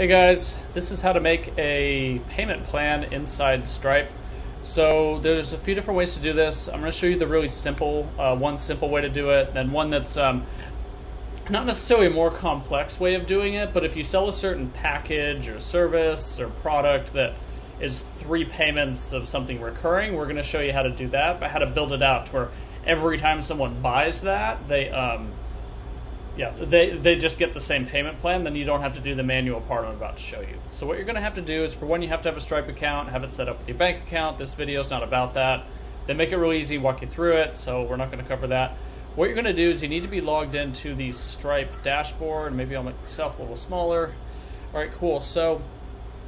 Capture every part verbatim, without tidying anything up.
Hey guys, this is how to make a payment plan inside Stripe. So there's a few different ways to do this. I'm going to show you the really simple, uh, one simple way to do it, and one that's um, not necessarily a more complex way of doing it, but if you sell a certain package or service or product that is three payments of something recurring, we're going to show you how to do that, but how to build it out to where every time someone buys that, they... Um, Yeah, they, they just get the same payment plan, then you don't have to do the manual part I'm about to show you. So what you're going to have to do is, for one, you have to have a Stripe account, have it set up with your bank account. This video is not about that. They make it real easy, walk you through it, so we're not going to cover that. What you're going to do is you need to be logged into the Stripe dashboard. Maybe I'll make myself a little smaller. All right, cool. So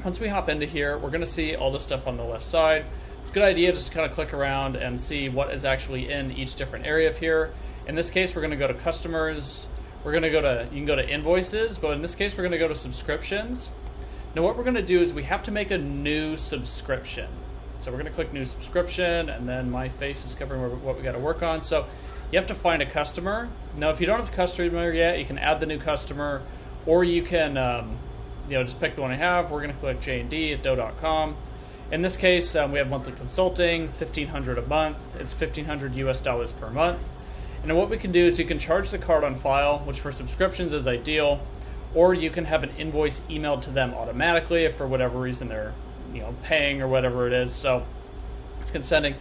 once we hop into here, we're going to see all this stuff on the left side. It's a good idea just to kind of click around and see what is actually in each different area of here. In this case, we're going to go to Customers. We're gonna go to, you can go to Invoices, but in this case we're gonna go to Subscriptions. Now what we're gonna do is we have to make a new subscription. So we're gonna click New Subscription, and then my face is covering what we gotta work on. So you have to find a customer. Now if you don't have the customer yet, you can add the new customer, or you can um, you know, just pick the one I have. We're gonna click J and D at dough dot com. In this case, um, we have monthly consulting, fifteen hundred dollars a month. It's fifteen hundred U S dollars per month. And then what we can do is you can charge the card on file, which for subscriptions is ideal, or you can have an invoice emailed to them automatically if for whatever reason they're, you know, paying or whatever it is. So it's consenting.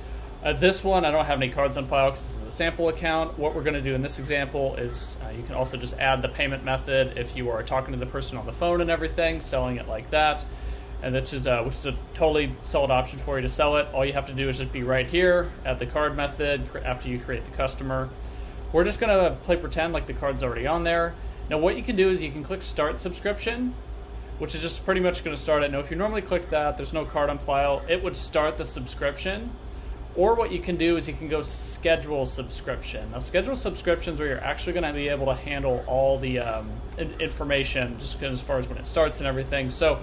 Uh, this one, I don't have any cards on file because this is a sample account. What we're going to do in this example is uh, you can also just add the payment method if you are talking to the person on the phone and everything, selling it like that. And this is a, which is a totally solid option for you to sell it. All you have to do is just be right here at the card method after you create the customer. We're just gonna play pretend like the card's already on there. Now what you can do is you can click Start Subscription, which is just pretty much gonna start it. Now if you normally click that, there's no card on file, it would start the subscription. Or what you can do is you can go Schedule Subscription. Now Schedule Subscriptions where you're actually gonna be able to handle all the um, information, just as far as when it starts and everything. So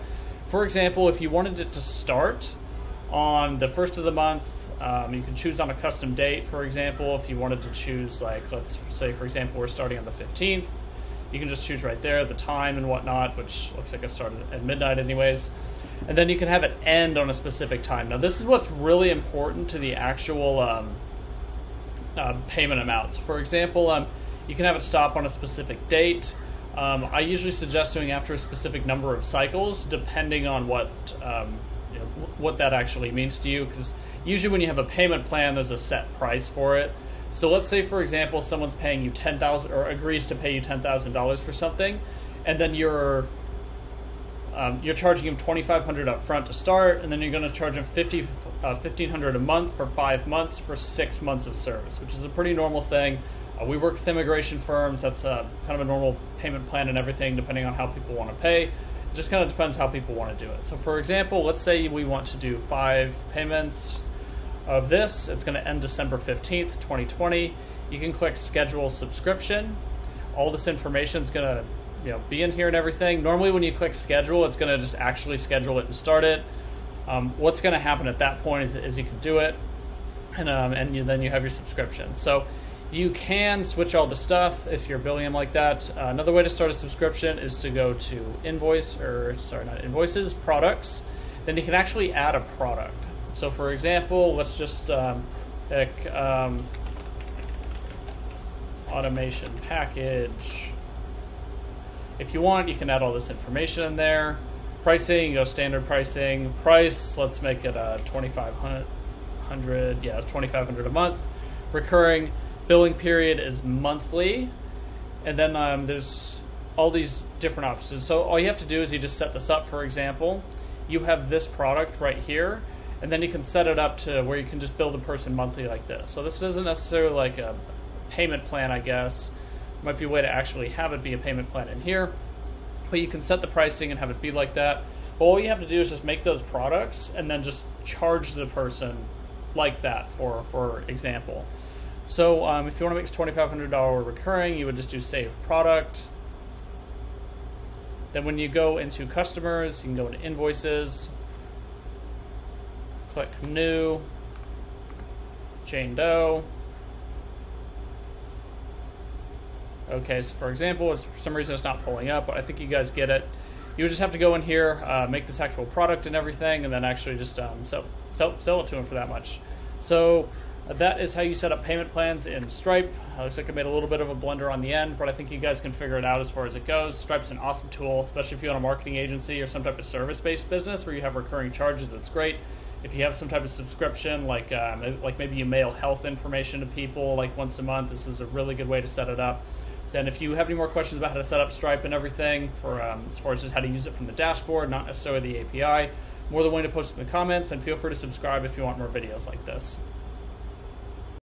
for example, if you wanted it to start on the first of the month, Um, you can choose on a custom date, for example. If you wanted to choose, like, let's say, for example, we're starting on the fifteenth. You can just choose right there, the time and whatnot, which looks like it started at midnight anyways. And then you can have it end on a specific time. Now, this is what's really important to the actual um, uh, payment amounts. For example, um, you can have it stop on a specific date. Um, I usually suggest doing after a specific number of cycles, depending on what, um, you know, what that actually means to you, because usually when you have a payment plan, there's a set price for it. So let's say, for example, someone's paying you ten thousand dollars or agrees to pay you ten thousand dollars for something, and then you're um, you're charging them twenty-five hundred dollars up front to start, and then you're going to charge them fifteen hundred dollars a month for five months for six months of service, which is a pretty normal thing. Uh, we work with immigration firms. That's a, kind of a normal payment plan and everything, depending on how people want to pay. It just kind of depends how people want to do it. So for example, let's say we want to do five payments of this. It's going to end December fifteenth twenty twenty. You can click Schedule Subscription. All this information is going to, you know, be in here and everything. Normally when you click Schedule, it's going to just actually schedule it and start it. Um, what's going to happen at that point is, is you can do it, and, um, and you, then you have your subscription. So you can switch all the stuff if you're billing them like that. Uh, another way to start a subscription is to go to Invoice, or sorry, not Invoices, Products. Then you can actually add a product. So for example, let's just um, pick um, automation package. If you want, you can add all this information in there. Pricing, you go standard pricing. Price, let's make it uh, twenty-five hundred, yeah, twenty-five hundred a month. Recurring, billing period is monthly. And then um, there's all these different options. So all you have to do is you just set this up. For example, you have this product right here, and then you can set it up to where you can just bill the person monthly like this. So this isn't necessarily like a payment plan, I guess. Might be a way to actually have it be a payment plan in here. But you can set the pricing and have it be like that. But all you have to do is just make those products and then just charge the person like that, for, for example. So um, if you want to make twenty-five hundred dollars recurring, you would just do Save Product. Then when you go into Customers, you can go into Invoices. Click New, Jane Doe. Okay, so for example, it's, for some reason it's not pulling up, but I think you guys get it. you would just have to go in here, uh, make this actual product and everything, and then actually just um, sell, sell, sell it to them for that much. So that is how you set up payment plans in Stripe. Uh, looks like I made a little bit of a blunder on the end, but I think you guys can figure it out as far as it goes. Stripe's an awesome tool, especially if you own a marketing agency or some type of service-based business where you have recurring charges. That's great. If you have some type of subscription, like um, like maybe you mail health information to people like once a month, this is a really good way to set it up. And if you have any more questions about how to set up Stripe and everything, for um, as far as just how to use it from the dashboard, not necessarily the A P I, more than willing to post in the comments, and feel free to subscribe if you want more videos like this.